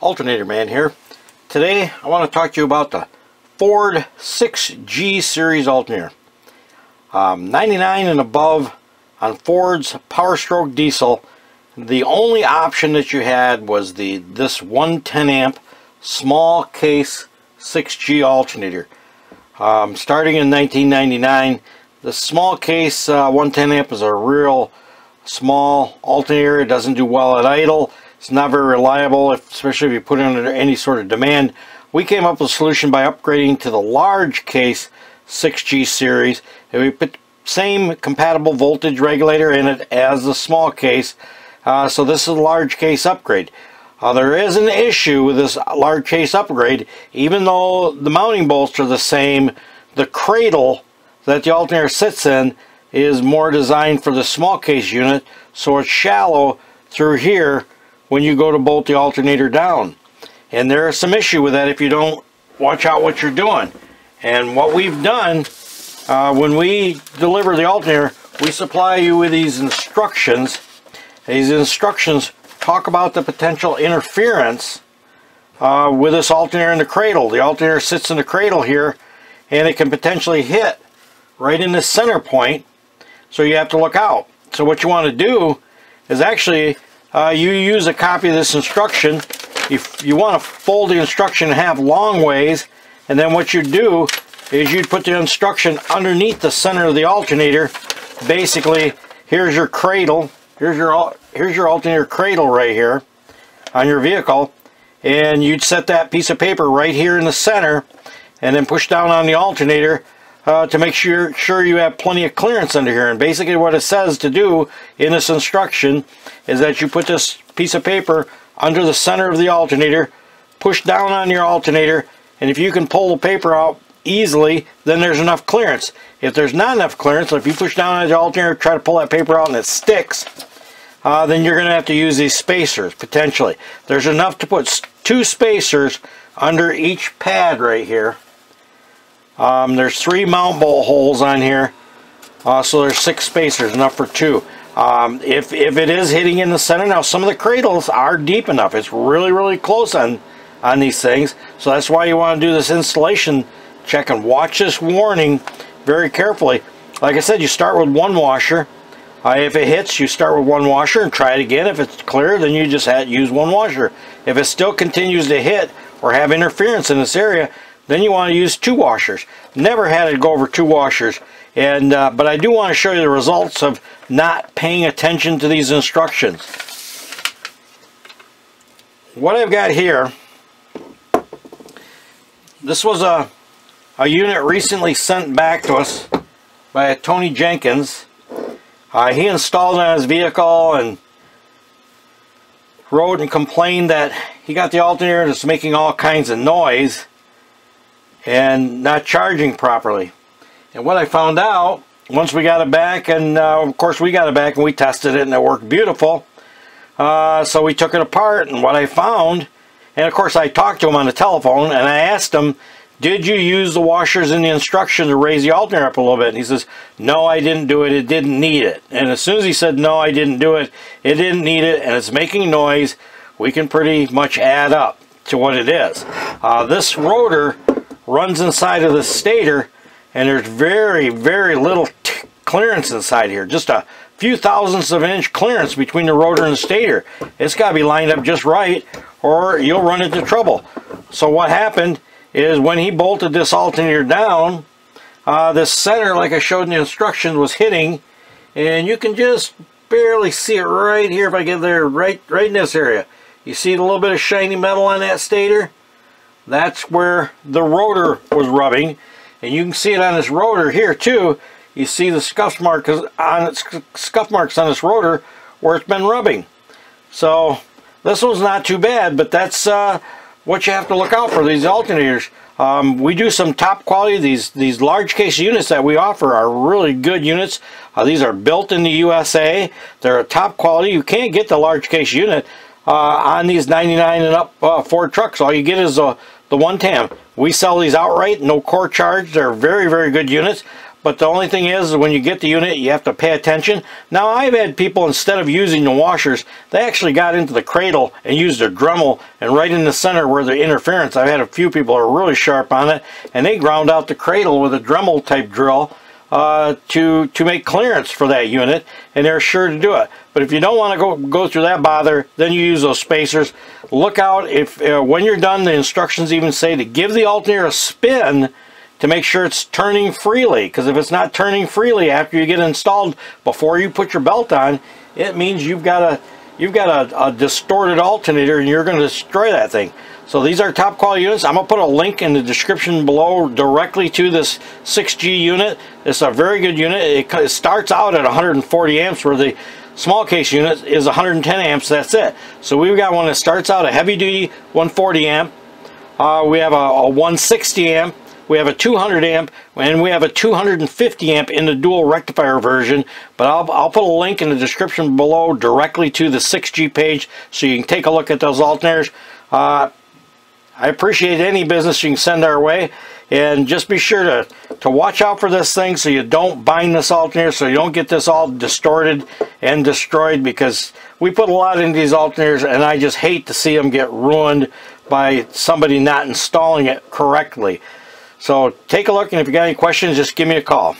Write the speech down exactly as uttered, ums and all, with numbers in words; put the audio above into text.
Alternator Man here. Today I want to talk to you about the Ford six G series alternator. Um, ninety-nine and above on Ford's Power Stroke diesel, the only option that you had was the this one ten amp small case six G alternator. Um, starting in nineteen ninety-nine, the small case uh, one ten amp is a real small alternator. It doesn't do well at idle. It's not very reliable, if, especially if you put it under any sort of demand. We came up with a solution by upgrading to the large case six G series, and we put same compatible voltage regulator in it as the small case. Uh, so this is a large case upgrade. Uh, there is an issue with this large case upgrade. Even though the mounting bolts are the same, the cradle that the alternator sits in is more designed for the small case unit, so it's shallow through here when you go to bolt the alternator down. And there is some issue with that if you don't watch out what you're doing. And what we've done, uh, when we deliver the alternator, we supply you with these instructions. These instructions talk about the potential interference uh, with this alternator in the cradle. The alternator sits in the cradle here, and it can potentially hit right in the center point, so you have to look out. So what you want to do is actually Uh, you use a copy of this instruction. If you want to fold the instruction in half long ways, and then what you do is you put the instruction underneath the center of the alternator. Basically, here's your cradle, here's your here's your alternator cradle right here on your vehicle, and you'd set that piece of paper right here in the center, and then push down on the alternator uh, to make sure sure you have plenty of clearance under here. And basically what it says to do in this instruction is that you put this piece of paper under the center of the alternator, push down on your alternator, and if you can pull the paper out easily, then there's enough clearance. If there's not enough clearance, if you push down on the alternator, try to pull that paper out and it sticks, uh, then you're going to have to use these spacers, potentially. There's enough to put two spacers under each pad right here. Um, there's three mount bolt holes on here, uh, so there's six spacers, enough for two. Um, if, if it is hitting in the center, now some of the cradles are deep enough. It's really, really close on, on these things. So that's why you want to do this installation check and watch this warning very carefully. Like I said, you start with one washer. Uh, if it hits, you start with one washer and try it again. If it's clear, then you just have, use one washer. If it still continues to hit or have interference in this area, then you want to use two washers. Never had it go over two washers. And uh, but I do want to show you the results of not paying attention to these instructions. What I've got here, this was a, a unit recently sent back to us by Tony Jenkins. Uh, he installed it on his vehicle and wrote and complained that he got the alternator that's making all kinds of noise and not charging properly. And what I found out once we got it back, and uh, of course we got it back and we tested it and it worked beautiful, uh, so we took it apart, and what I found, and of course I talked to him on the telephone and I asked him, did you use the washers in the instruction to raise the alternator up a little bit? And he says, no, I didn't do it, it didn't need it. And as soon as he said, no, I didn't do it, it didn't need it, and it's making noise, we can pretty much add up to what it is. Uh, this rotor runs inside of the stator, and there's very, very little t clearance inside here. Just a few thousandths of an inch clearance between the rotor and the stator. It's got to be lined up just right, or you'll run into trouble. So what happened is when he bolted this alternator down, uh, the center, like I showed in the instructions, was hitting, and you can just barely see it right here. If I get there, right, right in this area, you see a little bit of shiny metal on that stator. That's where the rotor was rubbing, and you can see it on this rotor here too. You see the scuff marks on scuff marks on this rotor where it's been rubbing. So this one's not too bad, but that's uh, what you have to look out for, these alternators. Um, we do some top quality. These these large case units that we offer are really good units. Uh, these are built in the U S A. They're a top quality. You can't get the large case unit uh, on these ninety-nine and up uh, Ford trucks. All you get is a the one TAM. We sell these outright, no core charge. They're very, very good units, But the only thing is, when you get the unit, you have to pay attention. Now, I've had people, instead of using the washers, they actually got into the cradle and used their Dremel, and right in the center where the interference, I've had a few people who are really sharp on it, and they ground out the cradle with a Dremel type drill uh, to, to make clearance for that unit, and they're sure to do it. But if you don't want to go, go through that bother, then you use those spacers. Look out, if uh, when you're done, the instructions even say to give the alternator a spin to make sure it's turning freely, because if it's not turning freely after you get installed, before you put your belt on, it means you've got a you've got a, a distorted alternator and you're going to destroy that thing. So these are top quality units. I'm going to put a link in the description below directly to this six G unit. It's a very good unit. It, it starts out at one hundred forty amps, where the small case unit is one hundred ten amps. That's it. So we've got one that starts out a heavy duty one forty amp. Uh, we have a, a one sixty amp. We have a two hundred amp, and we have a two hundred fifty amp in the dual rectifier version. But I'll, I'll put a link in the description below directly to the six G page, so you can take a look at those alternators. Uh, I appreciate any business you can send our way. And just be sure to, to watch out for this thing, so you don't bind this alternator, so you don't get this all distorted and destroyed, because we put a lot into these alternators, and I just hate to see them get ruined by somebody not installing it correctly. So take a look, and if you got any questions, just give me a call.